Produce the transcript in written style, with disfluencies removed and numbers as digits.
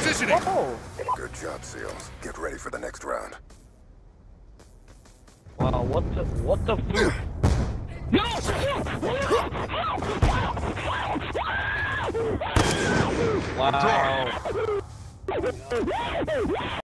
Transitioning! Whoa. Good job, SEALs. Get ready for the next round. Wow, what the fuck? No! Wow. Wow.